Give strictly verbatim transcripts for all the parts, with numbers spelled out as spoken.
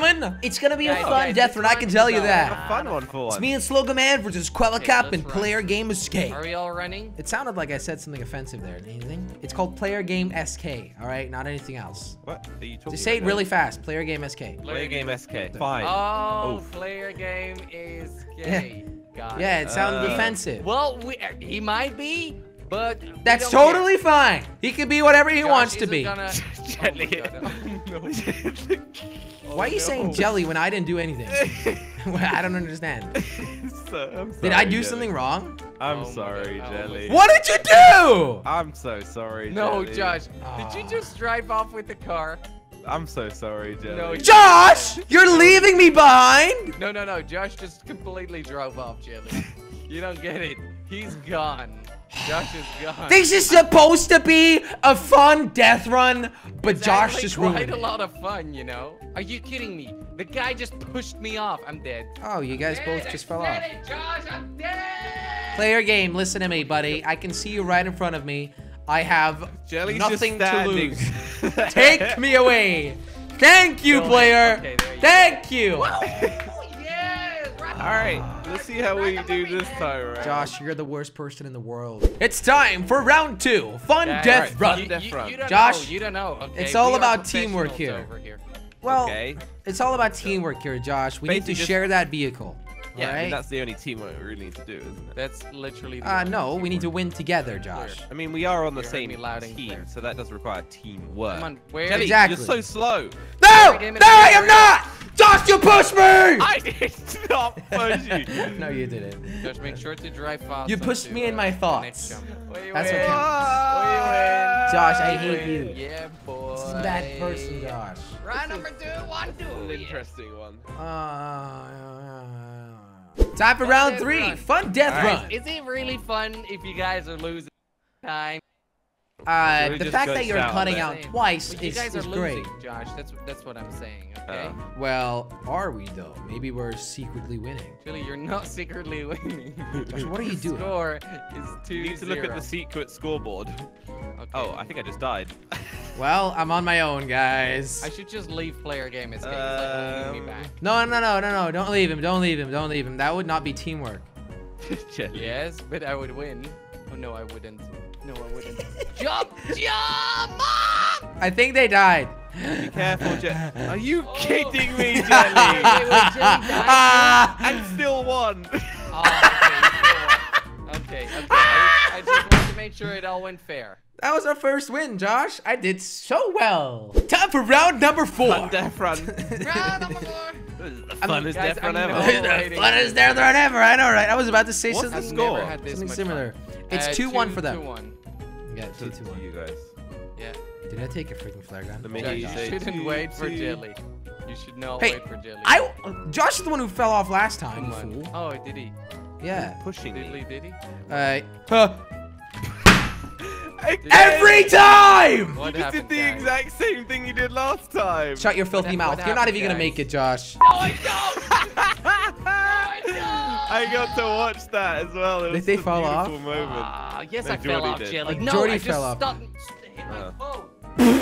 gentlemen, it's gonna be a fun okay, death run, I can tell you that. A fun one for it's me and Slogoman versus Kwebbelkop and Player Game S K. Are we all running? It sounded like I said something offensive there. Anything? It's called Player Game S K, all right? Not anything else. What are you talking about? Just say it really fast. Player Game S K. Player Game S K. Fine. Oh, Player Game is gay. Yeah, it sounds uh, defensive. Well, we, he might be, but that's totally care. Fine. He can be whatever he Josh wants to be. Gonna... Jelly. Oh no. Why are you no. saying jelly when I didn't do anything? I don't understand. So, I'm sorry, did I do jelly. something wrong? I'm oh sorry, Jelly. What did you do? I'm so sorry, no, Jelly. Josh. Did you just drive off with the car? I'm so sorry, Jelly. No, Josh! You're leaving me behind! No, no, no. Josh just completely drove off, Jelly. You don't get it. He's gone. Josh is gone. This is supposed to be a fun death run, but exactly. Josh just ruined it. Quite a lot of fun, you know? Are you kidding me? The guy just pushed me off. I'm dead. Oh, you guys both just fell off. It, Josh. I'm dead! Player Game, listen to me, buddy. I can see you right in front of me. I have Jelly's nothing to lose. Take me away. Thank you, no, player. Okay, you Thank go. you. Yes, right. All right, let's see how we do this time, right? Josh, you're the worst person in the world. It's time for round two. Fun yeah, death right. run. You, death you, you don't Josh, know. you don't know. Okay, it's all about teamwork here. here. Well, okay. it's all about teamwork here, Josh. We Basically need to share that vehicle. Yeah, right? I mean, that's the only teamwork we really need to do, isn't it? That's literally the uh, no, teamwork. we need to win together, Josh. I mean, we are on the You're same team, clear. so that does require teamwork. Come on, where Jelly, exactly. You're so slow. No! No, I am not! Josh, you pushed me! I did not push you. No, you didn't. Josh, make sure to drive fast. You pushed me in my thoughts. We that's win. what counts. Josh, I hate you. Yeah, boy. This is a bad person, Josh. Round number two, one, two. An interesting one. Uh, uh, Time for round three. Run. Fun death right. run. Is it really fun if you guys are losing time? Uh, the fact that you're cutting out saying. twice well, is, you guys is are great. Losing, Josh, that's that's what I'm saying. Okay. Uh, well, are we though? Maybe we're secretly winning. Jelly, you're not secretly winning. Josh, what are you doing? The score is two. You need to look at the secret scoreboard. Okay. Oh, I think I just died. Well, I'm on my own, guys. I should just leave Player Game S K. Um, like, back. No, no, no, no, no! Don't leave him! Don't leave him! Don't leave him! That would not be teamwork. Yes, but I would win. Oh no, I wouldn't. No, I wouldn't. Jump! Jump! I think they died. Be careful, Jelly. Are you oh. kidding me, Jelly? I still won. Oh, okay, okay. okay. I, I just wanted to make sure it all went fair. That was our first win, Josh. I did so well. Time for round number four. Fun death run. Round number four. Funnest death run ever. Funnest death run ever. I know, right? I was about to say What's something, score? something similar. Fun. It's uh, two one for them. two one. Yeah, two to one. You guys. Yeah. Did I take a freaking flare gun? The Josh, you shouldn't two, wait for two. Jelly. You should not hey, wait for Jelly. I, Josh is the one who fell off last time. Fool. Oh, did he? Yeah. He's pushing did he? Did he? Uh, huh. Did Every you, time! You just did the guys? exact same thing you did last time. Shut your filthy what, mouth. What You're not even guys? gonna make it, Josh. No, I don't! no, I don't! I got to watch that as well. It did was they fall off? Uh, yes, no, I Jordy fell off, did. Jelly. Like, no, Jordy I fell off. Oh.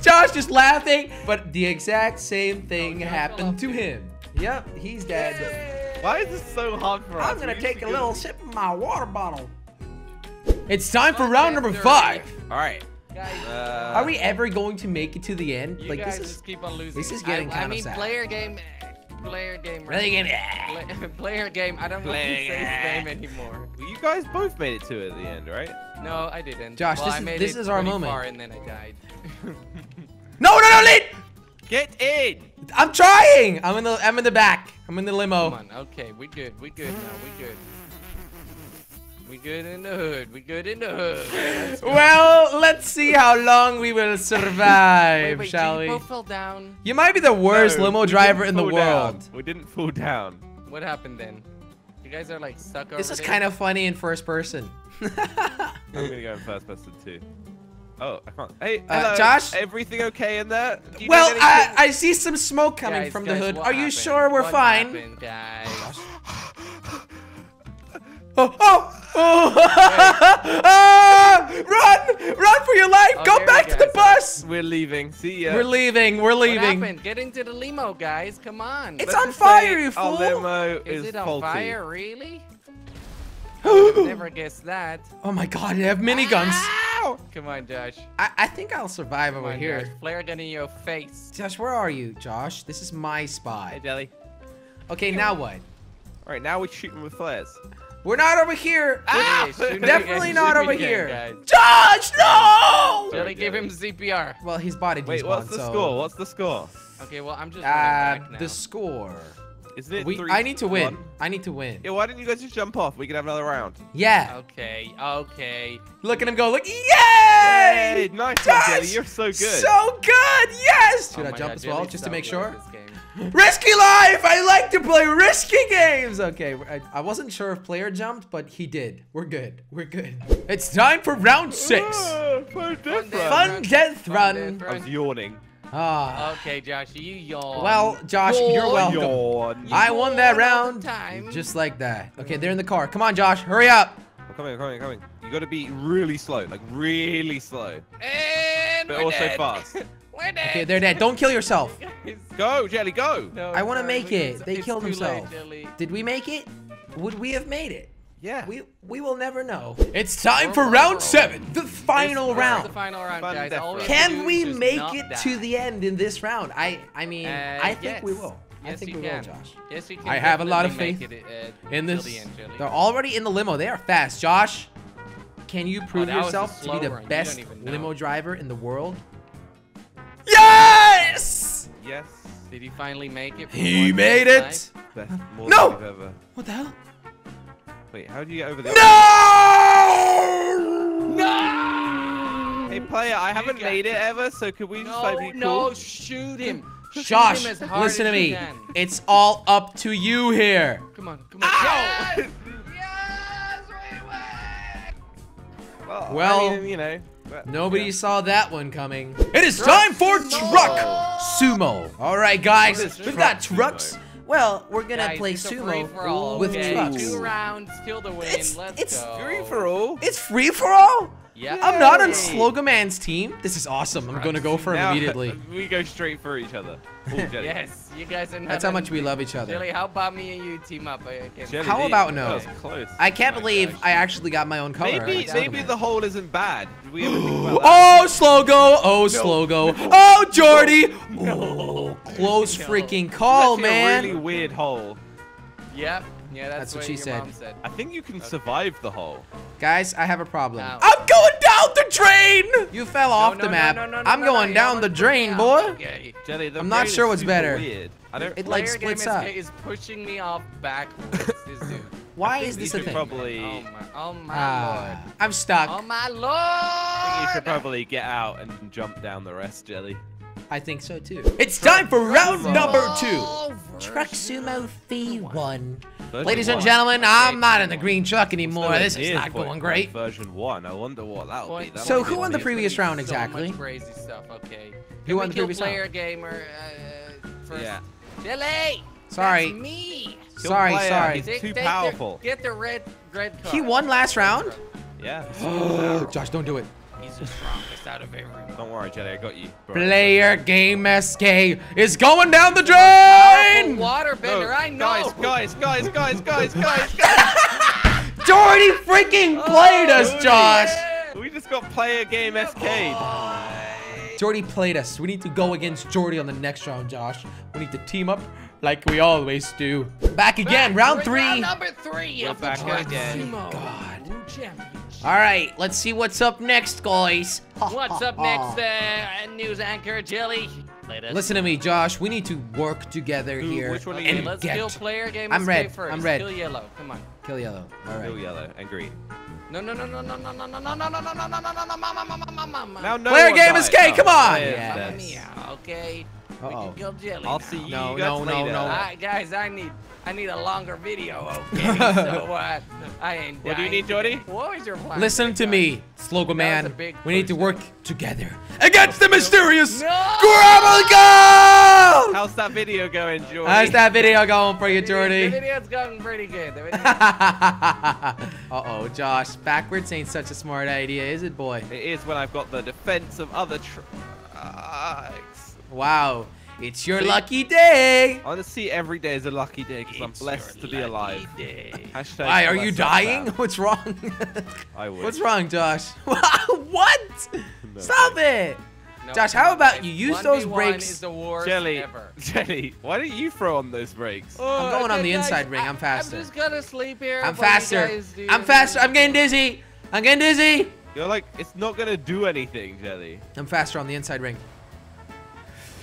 Josh just laughing, but the exact same thing oh, happened to him. Too. Yep, he's dead. Yay. Why is this so hard for us? I'm gonna take a little sip of my water bottle. It's time for round number five. All right. Uh, Are we ever going to make it to the end? You like guys this is just keep on losing. This is getting I, kind I mean, of sad. Player Game, Player Game, Player Game, play, Player Game. I don't know if you say his name anymore. Well, you guys both made it to at the end, right? No, I didn't. Josh, well, this I is made this it is our moment. Far and then I died. no, no, no, Lid! Get in! I'm trying. I'm in the I'm in the back. I'm in the limo. Come on. Okay, we good. We good now. We good. We good in the hood. We good in the hood. Well, let's see how long we will survive, wait, wait, shall we? Fell down? You might be the worst no, limo driver in the world. Down. We didn't fall down. What happened then? You guys are like stuck over This is there? kind of funny in first person. I'm gonna go in first person too. Oh, I can't. Hey, hello. Uh, Josh? Everything okay in there? Well, I, I see some smoke coming guys, from guys, the hood. Are happened? you sure we're what fine? Happened, guys? oh, oh! Oh. Ah! Run! Run for your life! Oh, Go back to the bus! We're leaving. See ya. We're leaving. We're leaving. What happened? Get into the limo, guys. Come on. It's Let's on fire, you fool! Our limo is, is it on faulty. Fire? Really? I've never guessed that. Oh my god, they have miniguns. Ow! Come on, Josh. I, I think I'll survive Come over on, here. Josh. Flare gun in your face. Josh, where are you, Josh? This is my spot. Hey, Jelly. Okay, yeah. Now what? All right, now we shoot them with flares. We're not over here. Ah, definitely not over here. Guys. Josh, no! Jelly gave him C P R. Well, his body despawned. Wait, what's the so... score? What's the score? Okay, well, I'm just uh, back now. The score. Isn't it we, three, I need to win. One? I need to win. Yeah, why didn't you guys just jump off? We could have another round. Yeah. Okay, okay. Look at him go. Look. Yay! Yay! Nice one, Jelly. You're so good. So good. Yes. Should oh I jump God, as well Jelly's just so to make sure? Risky life! I like to play risky games! Okay, I, I wasn't sure if player jumped, but he did. We're good. We're good. It's time for round six. Uh, fun death run. Fun death run. I was yawning. Ah. Okay, Josh, you yawn. Well, Josh, yawn. You're welcome. Yawn. I won that round. Time. Just like that. Okay, they're in the car. Come on, Josh. Hurry up. I'm coming, I'm coming, I'm coming. You gotta be really slow. Like, really slow. And but we're also dead. fast. We're dead. Okay, they're dead. Don't kill yourself. Go, Jelly, go. No, I want to no, make it. They killed themselves. Did we make it? Would we have made it? Yeah. We we will never know. It's time we're for round rolling. seven, the final this round. The final round, guys. Can we make it die. to the end in this round? I I mean, uh, I think yes. we will. Yes, I think we can. will, Josh. Yes, you can. I have a lot of faith it, uh, in this. The end, they're already in the limo. They are fast, Josh. Can you prove oh, yourself to be the run. best limo driver in the world? Yes! Yes. Did he finally make it? He made it. Best no. Ever. What the hell? Wait, how do you get over there? No! No! Hey, player, I haven't made it ever, so could we just like be cool? No, shoot him. Josh, listen to me. It's all up to you here. Come on, come on. Ah! Yes! Yes, we win! Well, well I mean, you know. But, Nobody yeah. saw that one coming. It is truck time for sumo. Truck Sumo. All right, guys, we've got trucks. Well, we're gonna Guys, play sumo with okay. trucks. Two rounds till the win. It's, Let's it's go. free for all. It's free for all. Yeah. I'm not on Slogoman's team. This is awesome. I'm gonna go for him now, immediately. We go straight for each other. Ooh, yes, you guys are not. That's how much we love each other. Jelly, how about me and you team up? Jelly, how about no? Close. I can't oh believe gosh. I actually got my own color. Maybe maybe the hole isn't bad. We oh, Slogo! Oh, no. Slogo! No. Oh, Jordy! No. Oh, close no. freaking call, That's man. A really weird hole. Yep. Yeah, that's, that's what, what she said. said. I think you can okay. survive the hole. Guys, I have a problem. No. I'm going down the drain! You fell no, off no, the map. No, no, no, no, I'm no, going no, down the drain, down. boy. Okay. Jelly, the I'm not sure what's better. Weird. I don't, it like splits up. Is pushing me off backwards. This dude. Why is this a thing? Probably... Oh my, oh my uh, lord. I'm stuck. Oh my lord! I think you should probably get out and jump down the rest, Jelly. I think so too. It's time for round number two. Truck Sumo V one. Ladies and gentlemen, I'm not in the green truck anymore. This is not going great. Version one. I wonder what that'll be. So who won the previous round exactly? Crazy stuff. Okay. Who won the previous round? Player gamer. Yeah. Jelly. Sorry. Me. Sorry. Sorry. He's too powerful. Get the red red card. He won last round. Yeah. Josh, don't do it. He's the strongest out of everyone. Don't worry, Jelly, I got you. Bro. Player Game S K is going down the drain! Waterbender, no. I know! Guys, guys, guys, guys, guys, guys, guys! Jordy freaking played oh, us, Josh! Yeah. We just got Player Game S K. Oh. Jordy played us. We need to go against Jordy on the next round, Josh. We need to team up like we always do. Back again, back. round We're three. Round number three. We're back again. God. All right, let's see what's up next, guys. What's up next, uh, news anchor Jelly? Listen to me, Josh. We need to work together Ooh, here. Which one okay, and let's get. kill player game. I'm red. First. I'm red. Kill yellow. Come on. Kill yellow. All right. Kill yellow and green. No, no, no, no, no, no, no, no, no, no, no, no, no, no, no, no, no, no, no. Player game is gay. Come on. Yeah. Okay. Uh -oh. We can kill Jelly I'll now. see you no, guys no, later. No, no, no. Right, guys, I need I need a longer video, okay? so uh, I ain't What dying. do you need, Jordy? What was your plan? Listen to me, Slogoman. We person. need to work together against the mysterious no! Kwebbelkop! How How's that video going, Jordy? How's that video going for you, Jordy? The video's going pretty good. Uh-oh, Josh. Backwards ain't such a smart idea, is it, boy? It is when I've got the defense of other tracks. Wow. It's your see? lucky day. I want to see every day is a lucky day because I'm blessed to be alive. Why, are you dying? What's wrong? I would. What's wrong, Josh? What? No, Stop no. it. No, Josh, no, how about no. you use one those brakes? Is the worst Jelly, ever. Jelly, why don't you throw on those brakes? Oh, I'm going okay, on the guys, inside I, ring. I'm faster. I'm just going to sleep here. I'm faster. I'm faster. I'm getting dizzy. I'm getting dizzy. You're like, it's not going to do anything, Jelly. I'm faster on the inside ring.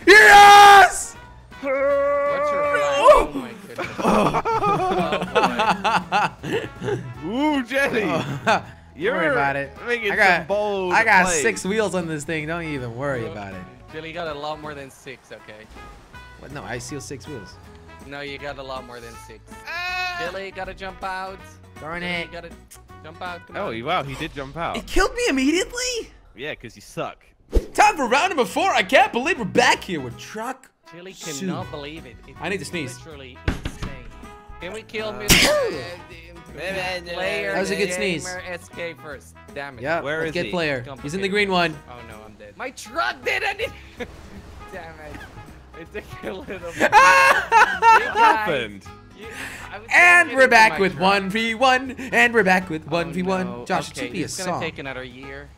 Yes! What's your oh. oh my goodness. Oh. Oh, ooh, Jelly. Oh. You're worry about it. I got, bold I got six wheels on this thing. Don't even worry oh. about it. Jelly got a lot more than six, okay? What? No, I seal six wheels. No, you got a lot more than six. Ah. Jelly got to jump out. Darn Jelly, it. Got to jump out. Come oh, on. Wow, he did jump out. It killed me immediately? Yeah, because you suck. Time for round number four. I can't believe we're back here with truck. Jelly cannot soup. believe it. It's I need to sneeze. Literally insane. Can we kill uh, Mister Player? That was a good sneeze. S K first. Damn it. Yeah. Where is he? Get player. He's in the green one. Oh no, I'm dead. My truck did it. Damn it. It took a little bit. What happened? You, and we're back with truck. one v one. And we're back with one v one. Oh, no. Josh, okay, it should be a song. It's gonna take another year.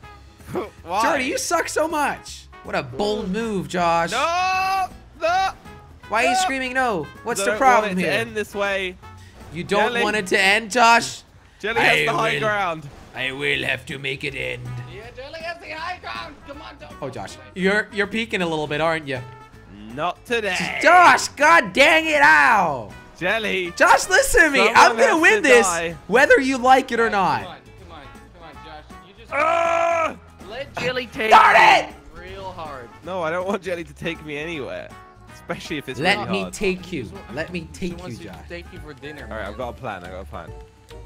Why? Jordy, you suck so much. What a bold move, Josh. No, no, Why are you screaming no? What's the problem here? I don't want it to end this way. You don't Jelly. want it to end, Josh? Jelly has I the high will. ground. I will have to make it end. Yeah, Jelly has the high ground. Come on, don't. Oh, Josh. You're you're peeking a little bit, aren't you? Not today. Josh, god dang it, ow. Jelly. Josh, listen to me. I'm going to win this die. whether you like it or not. Come on, come on, come on, Josh. You just... Uh! Let Jelly take it real hard. No, I don't want Jelly to take me anywhere, especially if it's Let really me hard. take you. Let me take you, Josh. Take you for dinner. All right, man. I've got a plan. I got a plan.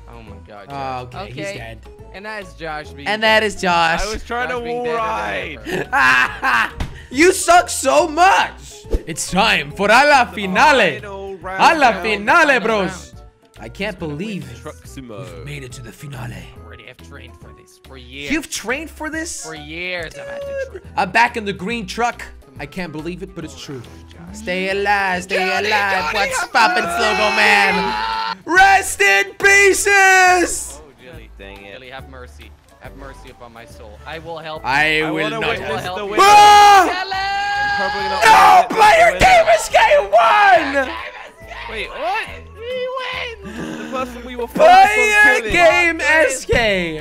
Oh my God. Josh. Oh, okay. okay, he's dead. And that is Josh. Being and dead. that is Josh. I was trying Josh to wall ride. You suck so much. It's time for a la finale. A la finale, bros. I can't believe you've made it to the finale. Already, I've trained for this for years. You've trained for this? For years, I've had to train. I'm back in the green truck. I can't believe it, but it's true. Stay alive, stay Jelly, alive. Jelly, What's poppin', Slogoman? Rest in pieces! Oh, Jelly, dang it. Jelly, have mercy. Have mercy upon my soul. I will help you. I, I will not help you. Ah! No, Player Game S K won! Wait, what? We Player Game S K,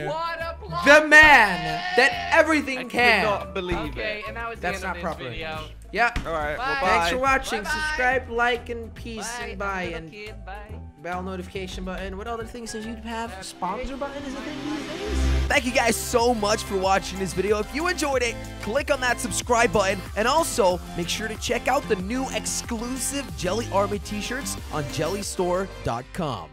the man that everything I can. I cannot believe okay, it. And that was That's the end not of this proper. Video. Yeah. All right. Well, Thanks for watching. Bye -bye. Subscribe, like, and peace, bye. and bye. And kid, bye. Bell notification button. What other things did you have? Sponsor button is a thing these days. Thank you guys so much for watching this video. If you enjoyed it, click on that subscribe button. And also, make sure to check out the new exclusive Jelly Army t-shirts on Jelly Store dot com.